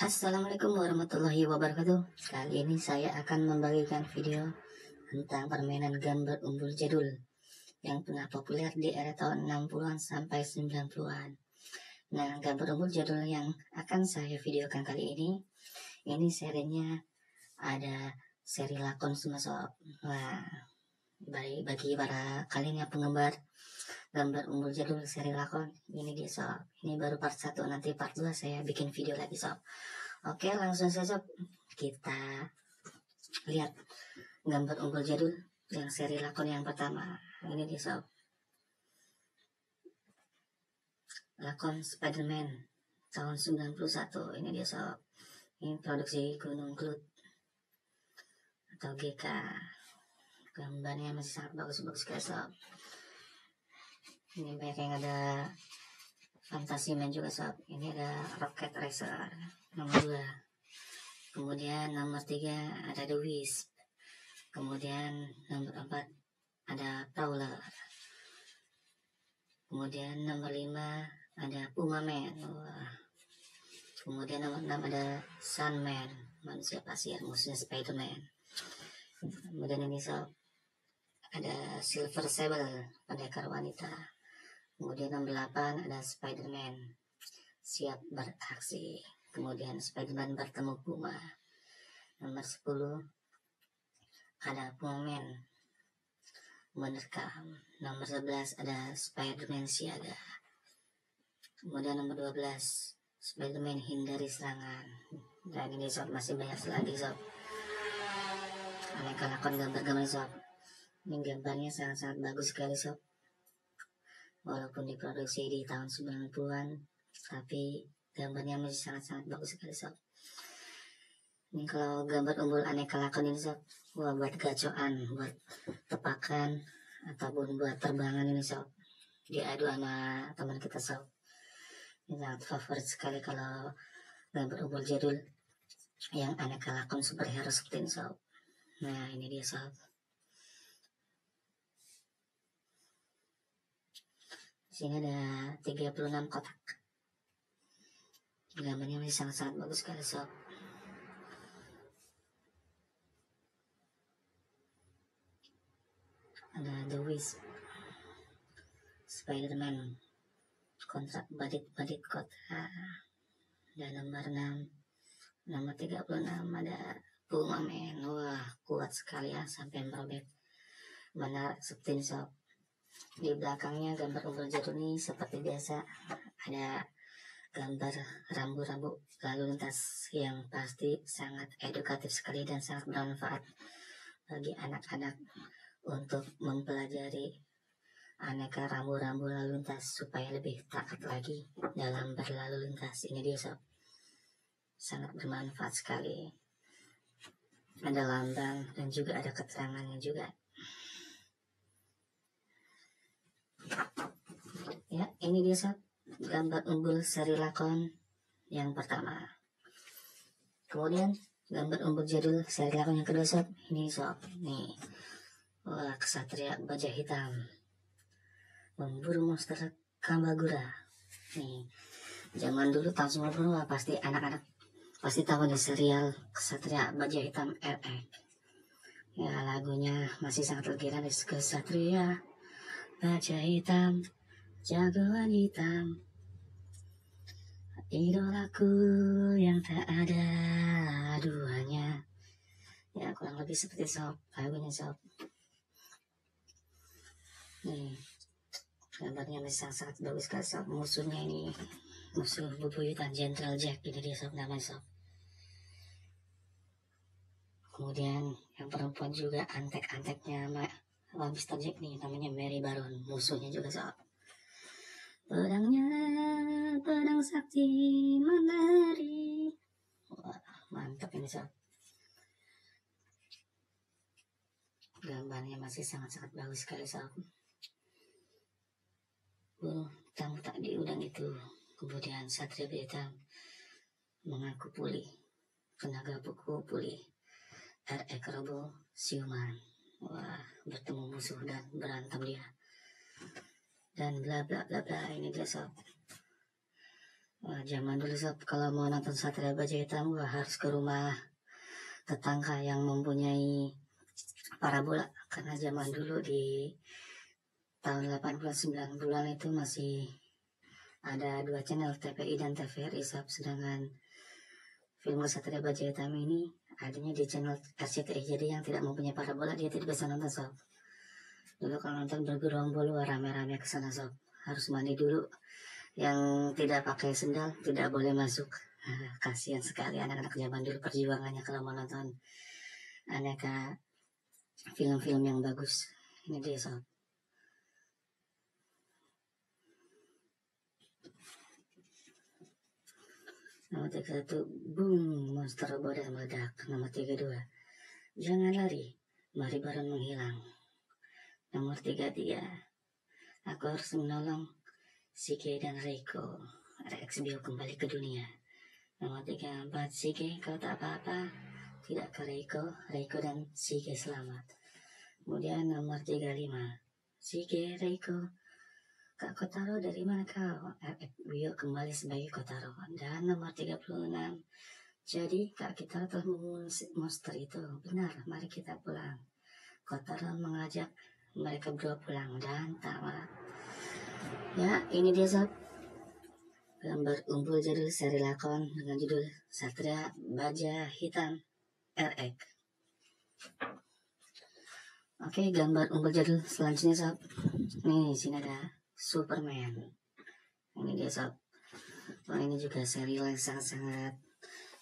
Assalamualaikum warahmatullahi wabarakatuh. Kali ini saya akan membagikan video tentang permainan game berumbul jadul yang pernah populer di era tahun 60-an sampai 90-an. Nah, game berumbul jadul yang akan saya videokan kali ini serinya ada seri lakon Smash Up. Wah, bagi para kalian yang penggemar game berumbul jadul seri lakon, ini dia sob. Ini baru part 1, nanti part 2 saya bikin video lagi sob. Oke, langsung saja kita lihat gambar unggul jadul yang seri lakon yang pertama. Ini dia sob. Lakon Spider-Man tahun 91. Ini dia sob. Ini produksi Gunung Klut atau GK. Gambarnya masih sangat bagus-bagus guys sob. Ini banyak yang ada Fantasi Man juga sob. Ini ada Rocket Racer nomor 2, kemudian nomor 3 ada The Wisp, kemudian nomor 4 ada Prowler, kemudian nomor 5 ada Puma Man. Wah. Kemudian nomor 6 ada Sun Man, manusia pasir musuhnya Spider-Man. Kemudian ini sob ada Silver Sable, pendekar wanita. Kemudian nomor 8 ada Spider-Man siap beraksi. Kemudian Spider-Man bertemu Puma. Nomor 10 ada Puma Man menerkam. Nomor 11 ada Spider-Man siaga. Kemudian nomor 12 Spider-Man hindari serangan. Dan ini sob masih banyak lagi sob. Aneka lakon gambar-gambar sob. Ini gambarnya sangat-sangat bagus sekali sob. Walaupun diproduksi di tahun 90-an, tapi gambarnya masih sangat-sangat bagus sekali sob. Ini kalau gambar umbul aneka lakon ini sob, wah buat gacoan, buat tepakan ataupun buat terbangan ini sob, diadu sama teman kita sob. Ini sangat favorit sekali kalau gambar umbul jadul yang aneka lakon superhero seperti ini sob. Nah ini dia sob. Sini ada 36 kotak. Gambarnya masih sangat-sangat bagus sekali sob. Ada The Wisp, Spider-Man kontrak badit-badit kota. Dan nomor 6, nomor 36 ada Puma Man. Wah kuat sekali ya, sampai merobek benar seperti sob. Di belakangnya gambar umbul jadul ini seperti biasa ada gambar rambu-rambu lalu lintas yang pasti sangat edukatif sekali dan sangat bermanfaat bagi anak-anak untuk mempelajari aneka rambu-rambu lalu lintas supaya lebih taat lagi dalam berlalu lintas. Ini dia sob, sangat bermanfaat sekali. Ada lambang dan juga ada keterangannya juga. Ya, ini dia sob gambar umbul seri lakon yang pertama. Kemudian gambar umbul jadul seri lakon yang kedua sob. Ini sob, nih. Wah, Kesatria Baja Hitam memburu monster Kambagura. Nih, zaman dulu tahun 90-an pasti anak-anak pasti tahu nih serial Kesatria Baja Hitam RX. Ya, lagunya masih sangat legendaris dari Kesatria Baja Hitam, jagoan hitam, idolaku yang tak ada duanya. Ya kurang lebih seperti sob lagunya sob. Nih gambarnya masih sangat bagus sekali sob. Musuhnya ini musuh bebuyutan Jenderal Jack. Ini dia sob namanya sob. Kemudian yang perempuan juga antek-anteknya Mr. Jack nih, namanya Mary Baron, musuhnya juga sob. Pedangnya pedang sakti menari. Wah, mantap ini sob. Gambarnya masih sangat-sangat bagus sekali sob. Burung tamu tak diundang itu. Kemudian Satria Hitam mengaku pulih, tenaga buku pulih, R.E. Robo siuman. Wah, bertemu musuh dan berantem dia. Dan bla bla bla bla, ini dia sob. Wah, zaman dulu sob, kalau mau nonton Kesatria Baja Hitam gua harus ke rumah tetangga yang mempunyai parabola, karena zaman dulu di tahun 80-90-an itu masih ada dua channel, TPI dan TVRI sob. Sedangkan film Kesatria Baja Hitam ini adanya di channel RCTI, jadi yang tidak mempunyai parabola dia tidak bisa nonton sob. Dulu kalau nonton bergerombol rame-rame ke sana sob, harus mandi dulu. Yang tidak pakai sendal tidak boleh masuk. Kasihan sekali anak-anak zaman dulu perjuangannya kalau mau nonton aneka film-film yang bagus. Ini dia sob. Nomor 31, boom, monster bodas meledak. Nomor 32, jangan lari, mari bareng menghilang. Nomor 33, aku harus menolong Shige dan Reiko. Rexbio kembali ke dunia. Nomor 34, Shige kau tak apa-apa. Tidak ke Reiko, Reiko dan Shige selamat. Kemudian nomor 35, Shige, Reiko, Kak Kotaro dari mana kau? Bio kembali sebagai Kotaro. Dan nomor 36, jadi Kak kita telah membunuh monster itu. Benar, mari kita pulang. Kotaro mengajak mereka berdua pulang dan tak malah. Ya, ini dia sob, gambar umpul judul seri lakon dengan judul Kesatria Baja Hitam RX. Oke, gambar umpul judul selanjutnya sob. Nih, sini ada Superman. Ini dia sob. Oh, ini juga serial yang sangat-sangat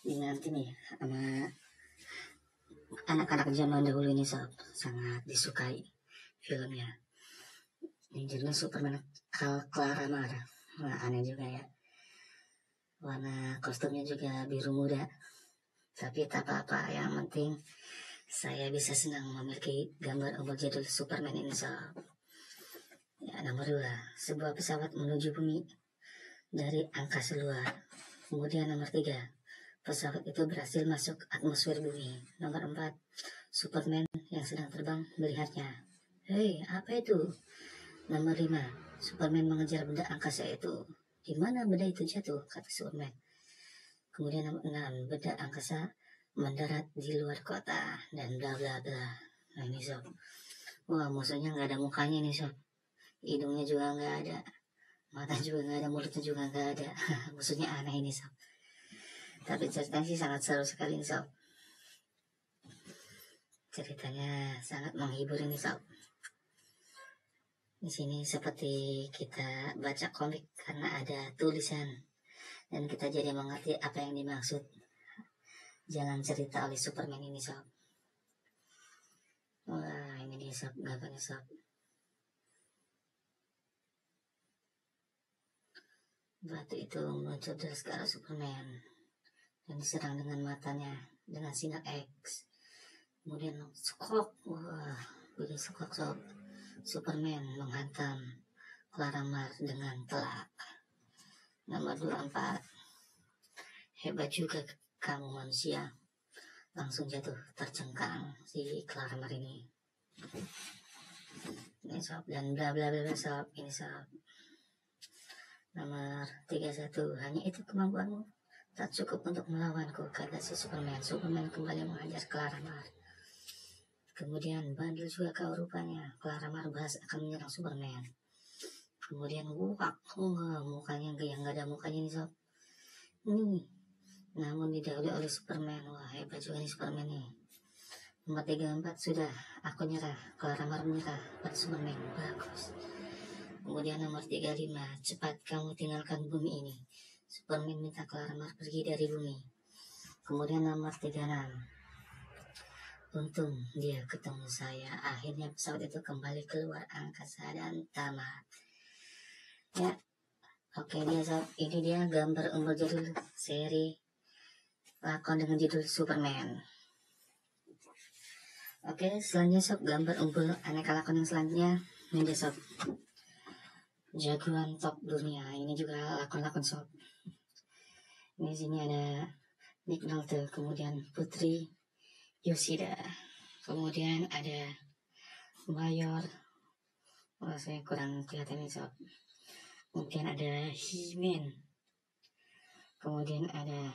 dinanti nih sama anak-anak zaman dahulu ini sob. Sangat disukai filmnya. Ini judulnya Superman Klaramar. Wah, aneh juga ya. Warna kostumnya juga biru muda. Tapi tak apa-apa, yang penting saya bisa senang memiliki gambar umpul judul Superman ini sob. Ya, nomor 2, sebuah pesawat menuju bumi dari angkasa luar. Kemudian nomor 3, pesawat itu berhasil masuk atmosfer bumi. Nomor 4, Superman yang sedang terbang melihatnya. Hei, apa itu? Nomor 5, Superman mengejar benda angkasa itu. Di mana benda itu jatuh, kata Superman. Kemudian nomor 6, benda angkasa mendarat di luar kota dan bla bla bla. Nah, ini sob. Wah, musuhnya nggak ada mukanya nih sob. Hidungnya juga nggak ada, mata juga nggak ada, mulutnya juga nggak ada. Musuhnya aneh ini sob. Tapi ceritanya sih sangat seru sekali nih sob. Ceritanya sangat menghibur ini sob. Di sini seperti kita baca komik karena ada tulisan dan kita jadi mengerti apa yang dimaksud jalan cerita oleh Superman ini sob. Wah, ini dia sob, gambarnya sob. Batu itu muncul dari skala Superman dan diserang dengan matanya dengan sinar X. Kemudian skok, wah, begitu skok sob, Superman menghantam Klaramar dengan telak. Nomor 24, hebat juga kamu manusia. Langsung jatuh tercengkang si Klaramar ini. Ini sob, dan bla bla bla sob, ini sob. Nomor 31, hanya itu kemampuanmu, tak cukup untuk melawanku, kata si Superman. Superman kembali mengajar Klaramar. Kemudian bandel juga kau rupanya, Klaramar bahas akan menyerang Superman. Kemudian wuak, mukanya yang gak ada mukanya nih sob. Nih, namun didahului oleh Superman. Wah, hebat juga nih Superman nih. Nomor 34, sudah, aku nyerah. Klaramar menyerah pada Superman, bagus. Kemudian nomor 35, cepat kamu tinggalkan bumi ini. Superman minta Klaramar pergi dari bumi. Kemudian nomor 36, untung dia ketemu saya. Akhirnya pesawat itu kembali keluar angkasa dan tamat. Ya, oke dia sob. Ini dia gambar umpul judul seri lakon dengan judul Superman. Oke, selanjutnya sob, gambar umpul aneka lakon yang selanjutnya. Ini dia sob, jagoan top dunia. Ini juga lakon-lakon sob. Ini sini ada Nick Nolte, kemudian Putri Yoshida, kemudian ada layar. Wah, saya kurang kelihatan nih sob. Mungkin ada He-Man, kemudian ada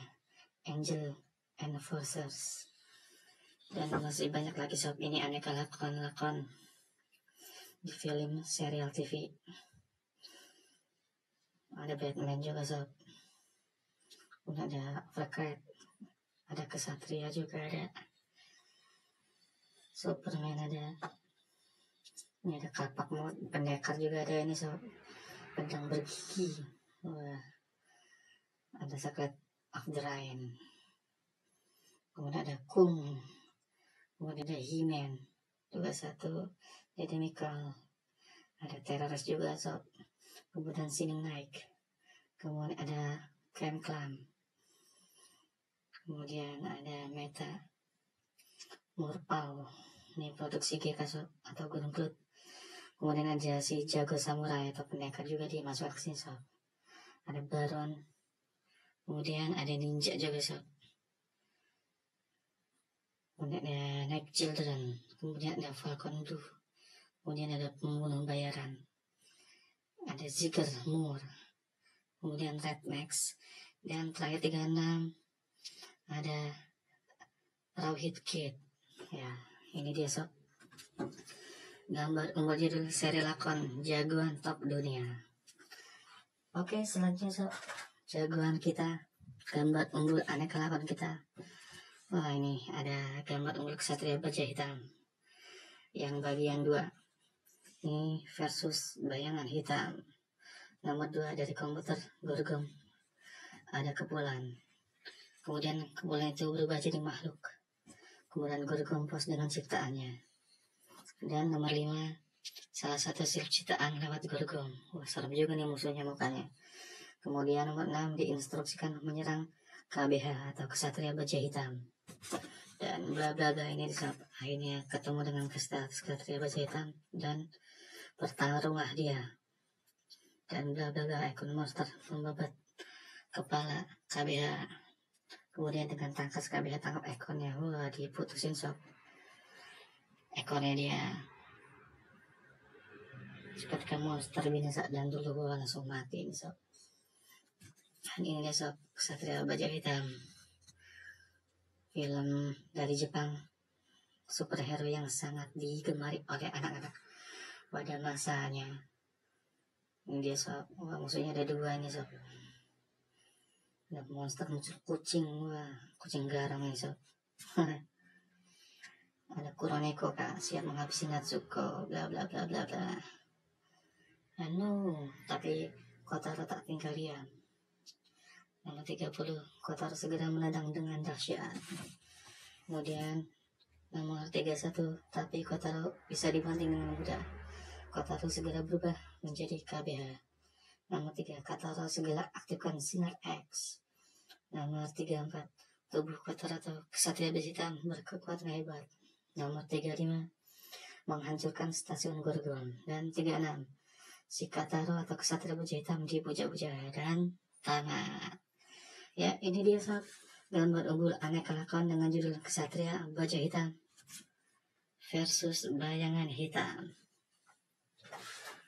Angel Enforcers, dan masih banyak lagi sob. Ini aneka lakon-lakon di film, serial TV. Ada Batman juga sob, kemudian ada Overcrate, ada Kesatria juga ada, Superman ada. Ini ada kapak mod, pendekar juga ada ini sob, pedang bergigi. Wah, ada Scarlet of the Rain. Kemudian ada Kung, kemudian ada He-Man juga satu, jadi Michael, ada teroris juga sob, kemudian Sinning Nike, kemudian ada Clam, kemudian ada Meta, Murpau, ini produksi GK sob, atau Gunung Klut. Kemudian ada si jago samurai atau pendekar juga dimasukkan ke sini sob, ada Baron, kemudian ada ninja juga sob, kemudian ada Night Children, kemudian ada Falcon Blue, kemudian ada pembunuh bayaran, ada Zigger Moore, kemudian Red Max, dan terakhir 36 ada Rauhit Kid. Ya, ini dia sob, gambar umur judul seri lakon jagoan top dunia. Oke, selanjutnya sob, jagoan kita, gambar unggul aneka lakon kita. Wah, ini ada gambar unggul Kesatria Baja Hitam yang bagian 2. Ini versus Bayangan Hitam. Nomor 2 dari komputer Gorgom. Ada Kepulan. Kemudian Kepulan itu berubah jadi makhluk. Kemudian Gorgom pos dengan ciptaannya. Dan nomor 5, salah satu silp ciptaan lewat Gorgom. Wah, serem juga nih musuhnya mukanya. Kemudian nomor 6 diinstruksikan menyerang KBH atau Kesatria Baja Hitam. Dan bla bla bla, ini akhirnya ketemu dengan Kesatria Baja Hitam dan bertarunglah dia. Dan bla bla bla, Ekon monster membabat kepala KBH. Kemudian dengan tangkas KBH tangkap Ekonnya. Wah, diputusin sob, Ekonnya dia. Seperti monster binasa dan dulu gua langsung mati ini sob. Dan ini dia sob, Kesatria Baja Hitam, film dari Jepang, superhero yang sangat digemari oleh anak-anak pada masanya. Ini dia sob. Wah, musuhnya ada 2 ini sob. Ada monster, muncul kucing. Wah, kucing garang ini sob. Ada Kuroneko kak, siap menghabisi Natsuko, bla bla bla bla bla. Anu, tapi Kotaro tak tinggal diam. Nomor 30, Kotaro segera menendang dengan dahsyat. Kemudian nomor 31, tapi Kotaro bisa dibanting dengan mudah. Kotaro segera berubah menjadi KBH. Nomor 3, Kotaro segera aktifkan sinar X. Nomor 34, tubuh Kotaro atau Kesatria Baja Hitam berkekuatan hebat. Nomor 35, menghancurkan stasiun Gorgon. Dan 36, si Kotaro atau Kesatria Baja Hitam dipuja-puja dan tamat. Ya, ini dia sob, gambar unggul aneka lakon dengan judul Kesatria Baja Hitam versus Bayangan Hitam.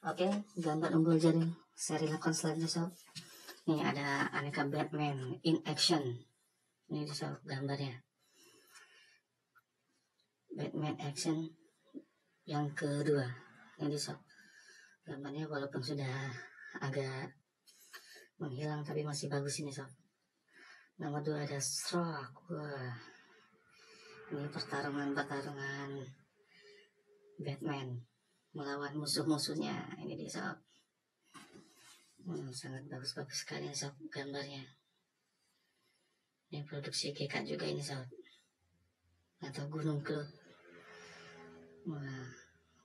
Oke, gambar unggul judul seri lakon selanjutnya sob. Ini ada aneka Batman in Action. Ini sob gambarnya, Batman Action yang kedua. Ini sob gambarnya, walaupun sudah agak menghilang tapi masih bagus ini sob. Nomor 2 ada Stroke. Wah, ini pertarungan Batman melawan musuh-musuhnya. Ini dia sob. Sangat bagus-bagus sekali sob gambarnya. Ini produksi GK juga ini sob, atau Gunung Klut. Wah,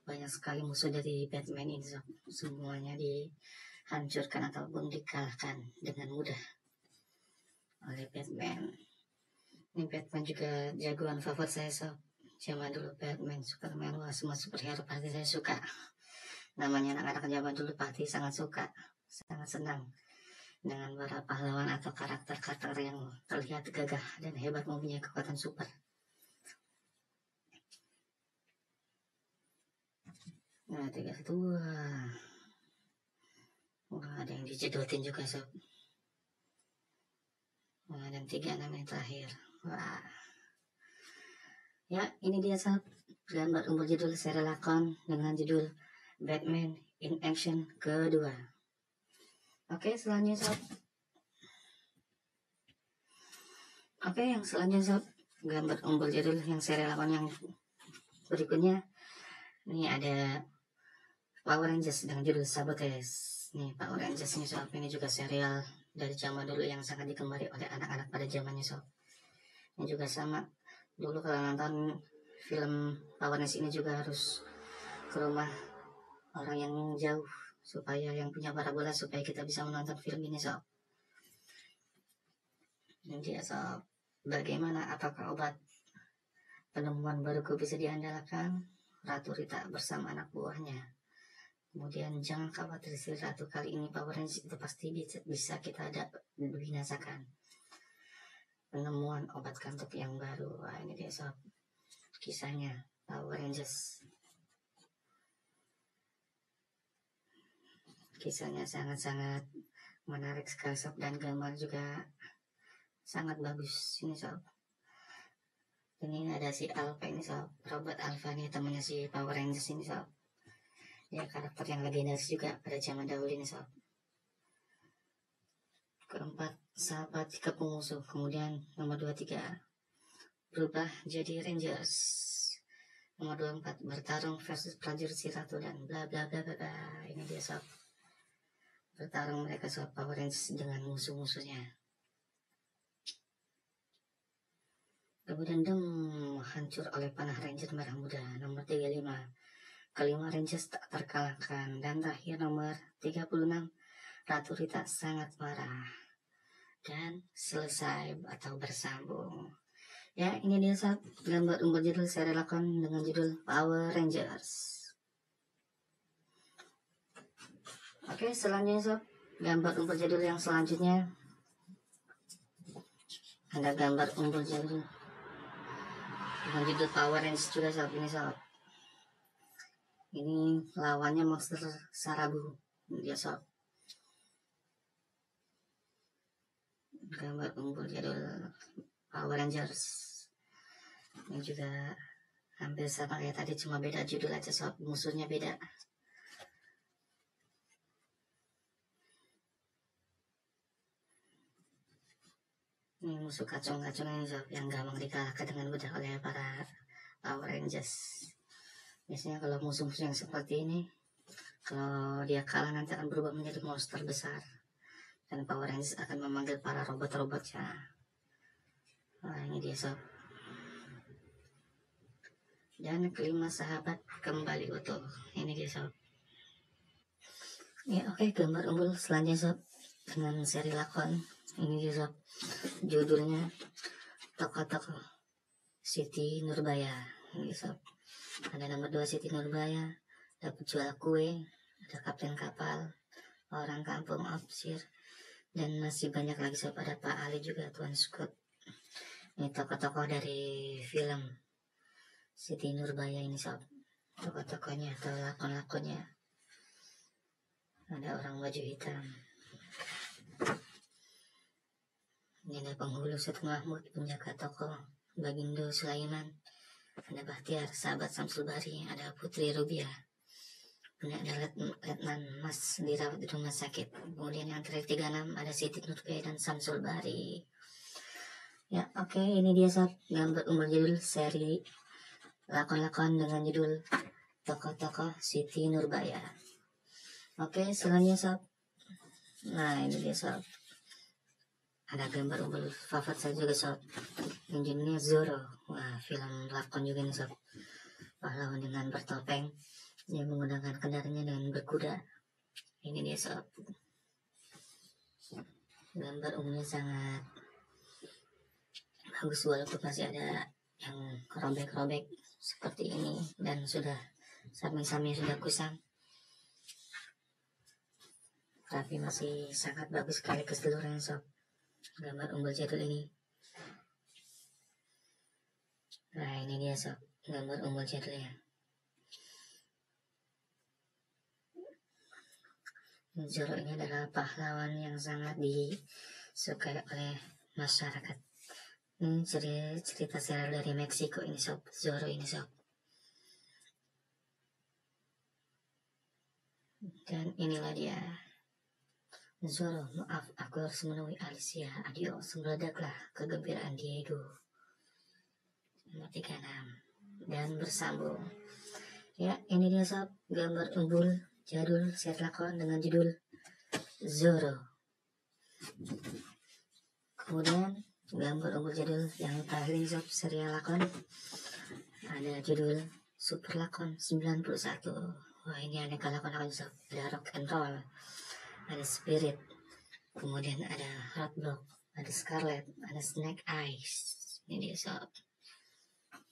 banyak sekali musuh dari Batman ini sob. Semuanya dihancurkan ataupun dikalahkan dengan mudah oleh Batman. Ini Batman juga jagoan favorit saya sob. Zaman dulu Batman, Superman, wah semua superhero pasti saya suka. Namanya anak-anak zaman dulu pasti sangat suka, sangat senang dengan para pahlawan atau karakter-karakter yang terlihat gagah dan hebat mempunyai kekuatan super. Nah, 32. Wah, ada yang dijedotin juga, sob. Wah, dan 36 menit terakhir. Wah. Ya, ini dia, sob, gambar umbul judul serial lakon dengan judul Batman in Action kedua. Oke, selanjutnya, sob. Oke, yang selanjutnya, sob, gambar umbul judul yang serial lakon yang berikutnya. Ini ada Power Rangers dengan judul Sabotez. Nih, Power Rangers ini, sob, ini juga serial dari zaman dulu yang sangat digemari oleh anak-anak pada zamannya, sob. Ini juga sama, dulu kalau nonton film Power Rangers ini juga harus ke rumah orang yang jauh, supaya yang punya parabola, supaya kita bisa menonton film ini, sob. Ini dia, sob, bagaimana, apakah obat penemuan baruku bisa diandalkan? Ratu Rita bersama anak buahnya. Kemudian jangan khawatir si Ratu, kali ini Power Rangers itu pasti bisa kita binasakan. Penemuan obat kantuk yang baru. Wah, ini dia, sob, kisahnya Power Rangers. Kisahnya sangat-sangat menarik sekali, sob, dan gambar juga sangat bagus ini, sob. Ini ada si Alpha ini, sob, robot Alpha nih, temannya si Power Rangers ini, sob. Ya, karakter yang legendaris juga pada zaman dahulu ini, sob. Keempat, sahabat ke musuh. Kemudian nomor 23, berubah jadi Rangers. Nomor 24, bertarung versus prajurit si Ratu dan bla bla bla bla. Ini dia, sob, bertarung mereka, sob, Power Rangers dengan musuh-musuhnya. Kemudian dem, hancur oleh panah Ranger merah muda. Nomor 35, kelima Rangers tak terkalahkan. Dan terakhir nomor 36, Ratu Rita sangat marah. Dan selesai atau bersambung. Ya, ini dia, sob, gambar umbul judul serial lakon dengan judul Power Rangers. Oke, selanjutnya, sob, gambar umbul judul yang selanjutnya. Ada gambar umbul judul dengan judul Power Rangers juga, sob. Ini, sob, ini lawannya monster Sarabu. Dia, sob, gambar umbul jadul Power Rangers. Ini juga hampir sama kayak tadi, cuma beda judul aja, sob, musuhnya beda. Ini musuh kacung-kacung ini, sob, yang gampang dikalahkan dengan mudah oleh para Power Rangers. Biasanya kalau musuh-musuh yang seperti ini, kalau dia kalah nanti akan berubah menjadi monster besar. Dan Power Rangers akan memanggil para robot-robotnya. Nah, ini dia, sob. Dan kelima sahabat kembali utuh. Ini dia, sob. Ya, oke, gambar umbul selanjutnya, sob, dengan seri lakon. Ini dia, sob, judulnya Tokoh-tokoh Siti Nurbaya. Ini, sob, ada nomor 2, Siti Nurbaya, ada penjual kue, ada kapten kapal, orang kampung opsir, dan masih banyak lagi, sob. Ada Pak Ali juga, Tuan Scott. Ini tokoh-tokoh dari film Siti Nurbaya ini, sob, tokoh-tokohnya atau lakon-lakonnya. Ada orang baju hitam. Ini ada Penghulu Satu Mahmud, penjaga toko Bagindo Sulaiman. Ada Bahtiar, sahabat Samsul Bari. Ada Putri Rubia. Kemudian ada Letnan Mas, dirawat di rumah sakit. Kemudian yang terakhir 36, ada Siti Nurbaya dan Samsul Bari. Ya, oke, ini dia, sob, gambar umbul judul seri lakon-lakon dengan judul Tokoh-tokoh Siti Nurbaya. Oke, selanjutnya, sob. Nah, ini dia, sob, ada gambar umbul favorit saya juga, sob, yang judulnya Zorro. Wah, film lakon juga nih, sob. Pahlawan dengan bertopeng yang menggunakan kendaraannya dengan berkuda. Ini dia, sob, gambar umbulnya sangat bagus, walaupun masih ada yang robek-robek seperti ini, dan sudah samping-samping sudah kusam, tapi masih sangat bagus sekali keseluruhan, sob, gambar umbul jadul ini. Nah, ini dia, sob, gambar umbul jadulnya. Zorro ini adalah pahlawan yang sangat disukai oleh masyarakat. Ini cerita serial dari Meksiko ini sob, Zorro ini sob. Dan inilah dia. Zorro, maaf aku harus menemui Alicia. Adios, meledaklah kegembiraan Diego. 36 dan bersambung. Ya, ini dia sob, gambar umbul jadul set lakon dengan judul Zorro. Kemudian gambar umbul jadul yang paling sob serial lakon ada judul Super Lakon 91. Wah, ini ada lakon-lakon sob. Ada Rock and Roll, ada Spirit, kemudian ada Hot Block, ada Scarlet, ada Snake Eyes. Ini dia sob.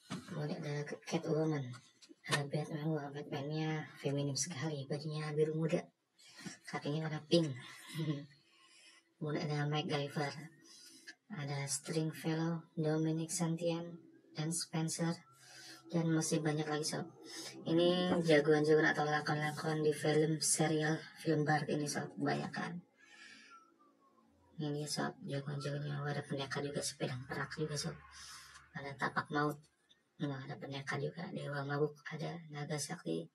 Kemudian ada Catwoman, ada Batman. Wah, Batman-nya feminim sekali, bajunya biru muda, kakinya warna pink. Kemudian ada MacGyver, ada Stringfellow, Dominic Santian, dan Spencer, dan masih banyak lagi sob. Ini jagoan-jagoan atau lakon-lakon di film serial film barat ini sob, kebanyakan. Ini sob, jagoan-jagoannya. Ada pendekar juga, sepedang perak juga sob. Ada tapak maut. Nah, ada pendekar juga, dewa mabuk, ada naga sakti,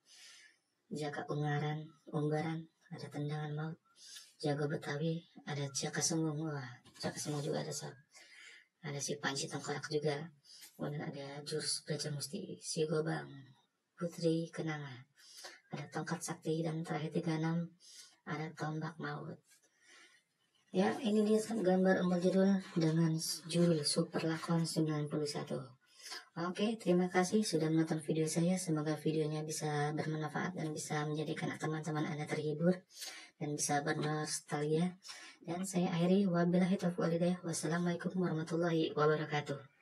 jaka ungaran, umbaran, ada tendangan maut, jago betawi, ada jaka sembung. Wah, jaka sembung juga ada sob. Ada si panci tengkorak juga. Kemudian ada jurus belajar musti, si gobang, putri kenanga, ada tongkat sakti, dan terakhir 36 ada tombak maut. Ya, ini dia sob, gambar umbul judul dengan judul Super Lakon 91. Oke, terima kasih sudah menonton video saya. Semoga videonya bisa bermanfaat dan bisa menjadikan teman-teman Anda terhibur dan bisa bernostalgia. Dan saya akhiri, wabillahi taufiq walhidayah. Wassalamualaikum warahmatullahi wabarakatuh.